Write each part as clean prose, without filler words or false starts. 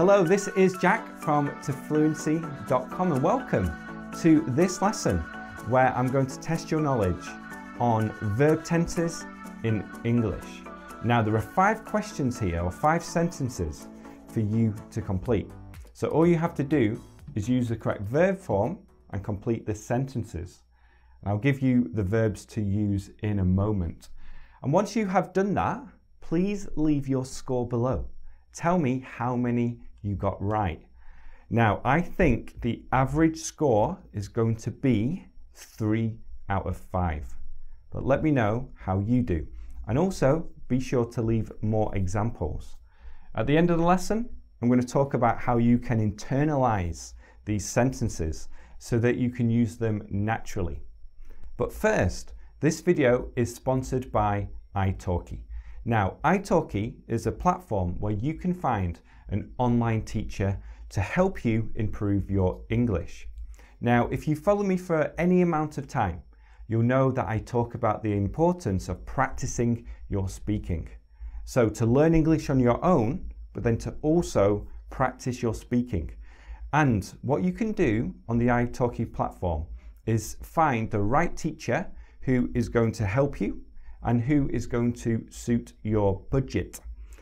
Hello, this is Jack from tofluency.com and welcome to this lesson where I'm going to test your knowledge on verb tenses in English. Now there are 5 questions here, or 5 sentences for you to complete. So all you have to do is use the correct verb form and complete the sentences. And I'll give you the verbs to use in a moment. And once you have done that, please leave your score below. Tell me how many you got right. Now, I think the average score is going to be 3 out of 5. But let me know how you do. And also, be sure to leave more examples. At the end of the lesson, I'm going to talk about how you can internalize these sentences so that you can use them naturally. But first, this video is sponsored by italki. Now, italki is a platform where you can find an online teacher to help you improve your English. Now, if you follow me for any amount of time, you'll know that I talk about the importance of practicing your speaking. So to learn English on your own, but then to also practice your speaking. And what you can do on the italki platform is find the right teacher who is going to help you and who is going to suit your budget.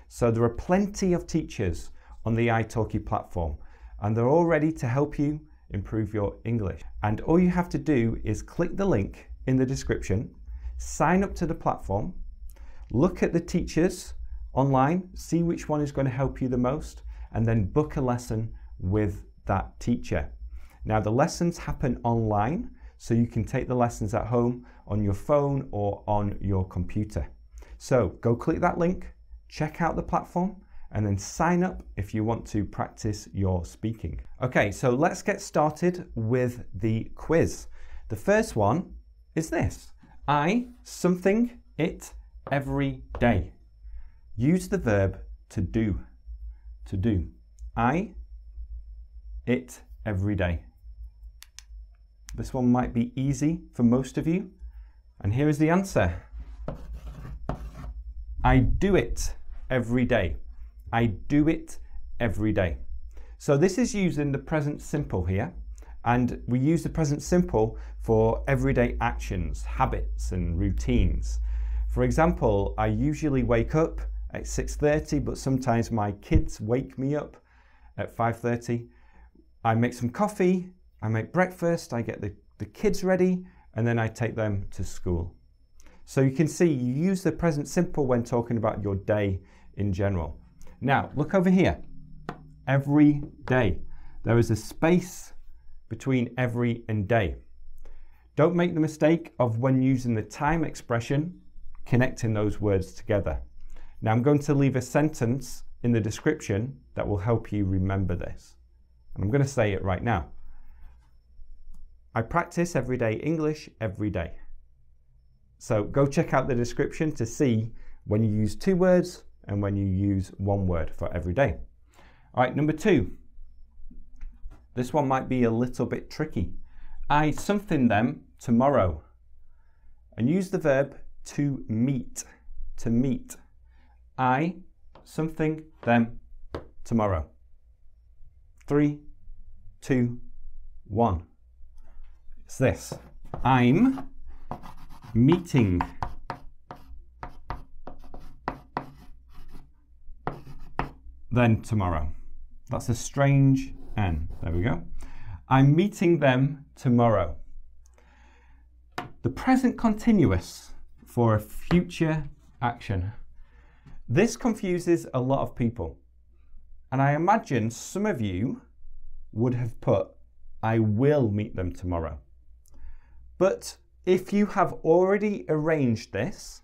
So there are plenty of teachers on the italki platform and they're all ready to help you improve your English. And all you have to do is click the link in the description, sign up to the platform, look at the teachers online, see which one is going to help you the most, and then book a lesson with that teacher. Now the lessons happen online, so you can take the lessons at home on your phone or on your computer. So go click that link, check out the platform, and then sign up if you want to practice your speaking. Okay, so let's get started with the quiz. The first one is this. I, something, it, every day. Use the verb to do. To do. I, it, every day. This one might be easy for most of you. And here is the answer. I do it every day. I do it every day. So this is using the present simple here. And we use the present simple for everyday actions, habits and routines. For example, I usually wake up at 6:30, but sometimes my kids wake me up at 5:30. I make some coffee, I make breakfast, I get the kids ready, and then I take them to school. So you can see you use the present simple when talking about your day in general. Now, look over here. Every day. There is a space between every and day. Don't make the mistake of when using the time expression, connecting those words together. Now, I'm going to leave a sentence in the description that will help you remember this. And I'm going to say it right now. I practice everyday English every day. So go check out the description to see when you use 2 words and when you use 1 word for every day. All right, number 2. This one might be a little bit tricky. I something them tomorrow. And use the verb to meet. To meet. I something them tomorrow. 3, 2, 1. It's this. I'm meeting them tomorrow. That's a strange N. There we go. I'm meeting them tomorrow. The present continuous for a future action. This confuses a lot of people. And I imagine some of you would have put, I will meet them tomorrow. But if you have already arranged this,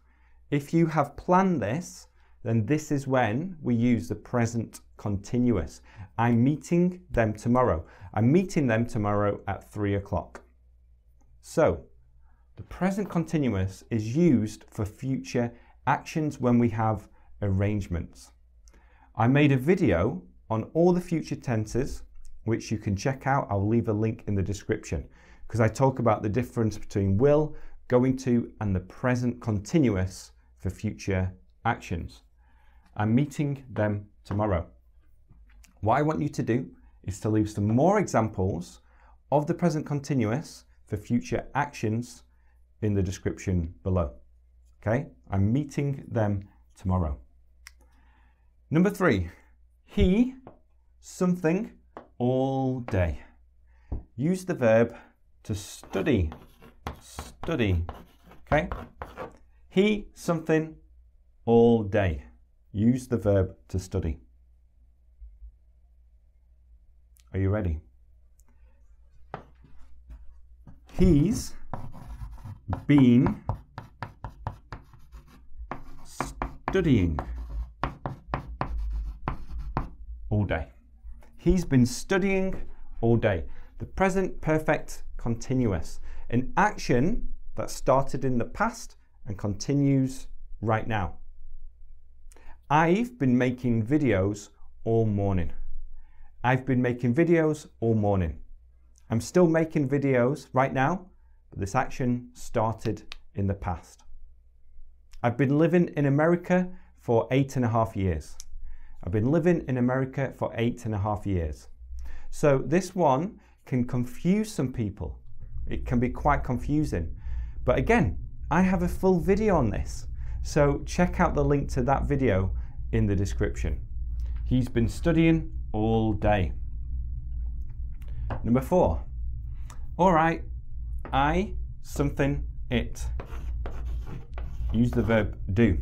if you have planned this, then this is when we use the present continuous. I'm meeting them tomorrow. I'm meeting them tomorrow at 3 o'clock. So the present continuous is used for future actions when we have arrangements. I made a video on all the future tenses, which you can check out. I'll leave a link in the description, because I talk about the difference between will, going to, and the present continuous for future actions. I'm meeting them tomorrow. What I want you to do is to leave some more examples of the present continuous for future actions in the description below. Okay, I'm meeting them tomorrow. Number three, he something all day. Use the verb to study, okay? He something all day. Use the verb to study. Are you ready? He's been studying all day. He's been studying all day. The present perfect continuous. An action that started in the past and continues right now. I've been making videos all morning. I've been making videos all morning. I'm still making videos right now, but this action started in the past. I've been living in America for 8.5 years. I've been living in America for 8.5 years. So this one can confuse some people. It can be quite confusing. But again, I have a full video on this. So check out the link to that video in the description. He's been studying all day. Number four. All right, I something it. Use the verb do.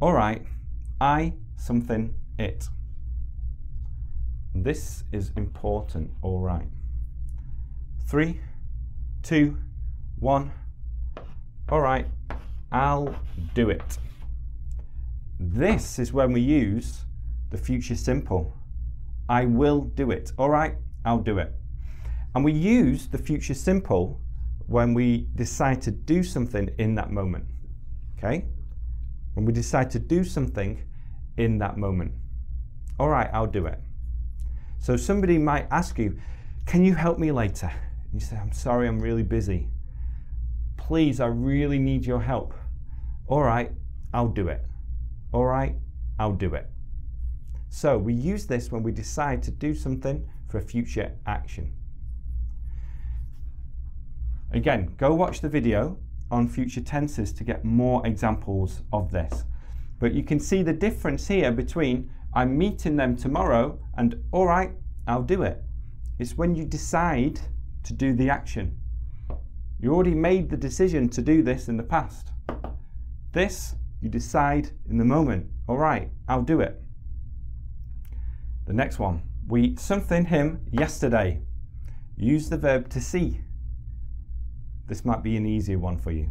All right, I something it. This is important, all right. 3, 2, 1. All right, I'll do it. This is when we use the future simple. I will do it. All right, I'll do it. And we use the future simple when we decide to do something in that moment. Okay? When we decide to do something in that moment. All right, I'll do it. So somebody might ask you, can you help me later? And you say, I'm sorry, I'm really busy. Please, I really need your help. All right, I'll do it. All right, I'll do it. So we use this when we decide to do something for a future action. Again, go watch the video on future tenses to get more examples of this. But you can see the difference here between I'm meeting them tomorrow and all right, I'll do it. It's when you decide to do the action. You already made the decision to do this in the past. This, you decide in the moment. All right, I'll do it. The next one, we something him yesterday. Use the verb to see. This might be an easier one for you.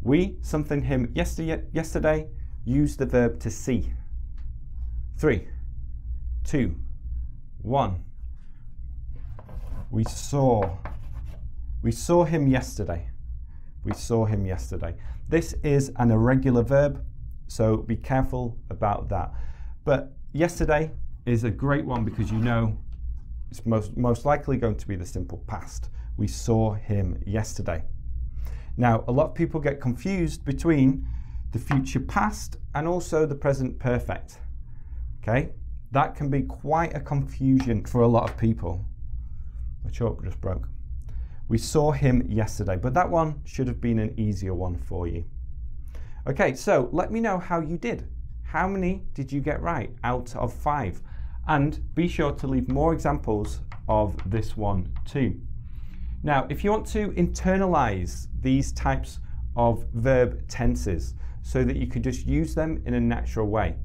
We something him yesterday. Use the verb to see. 3, 2, 1. We saw him yesterday. We saw him yesterday. This is an irregular verb, so be careful about that. But yesterday is a great one because you know it's most likely going to be the simple past. We saw him yesterday. Now, a lot of people get confused between the future past and also the present perfect. Okay? That can be quite a confusion for a lot of people. My chalk just broke. We saw him yesterday, but that one should have been an easier one for you. Okay, so let me know how you did. How many did you get right out of 5? And be sure to leave more examples of this one too. Now, if you want to internalize these types of verb tenses so that you can just use them in a natural way,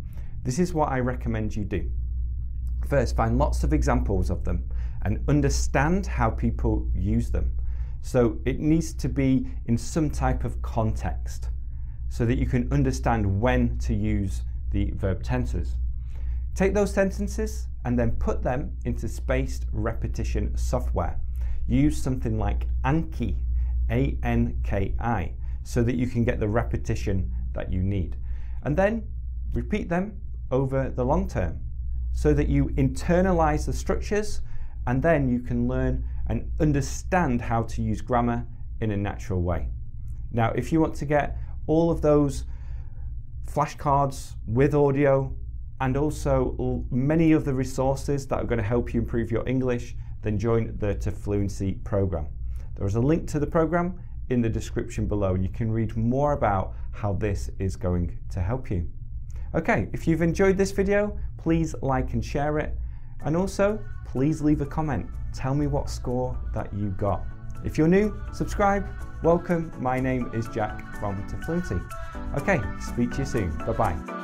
this is what I recommend you do. First, find lots of examples of them and understand how people use them. So it needs to be in some type of context so that you can understand when to use the verb tenses. Take those sentences and then put them into spaced repetition software. Use something like Anki, A-N-K-I, so that you can get the repetition that you need. And then repeat them over the long term so that you internalize the structures and then you can learn and understand how to use grammar in a natural way. Now, if you want to get all of those flashcards with audio and also many of the resources that are going to help you improve your English, then join the To Fluency program. There is a link to the program in the description below, and you can read more about how this is going to help you. Okay, if you've enjoyed this video, please like and share it, and also please leave a comment. Tell me what score that you got. If you're new, subscribe. Welcome, my name is Jack from To Fluency. Okay, speak to you soon. Bye-bye.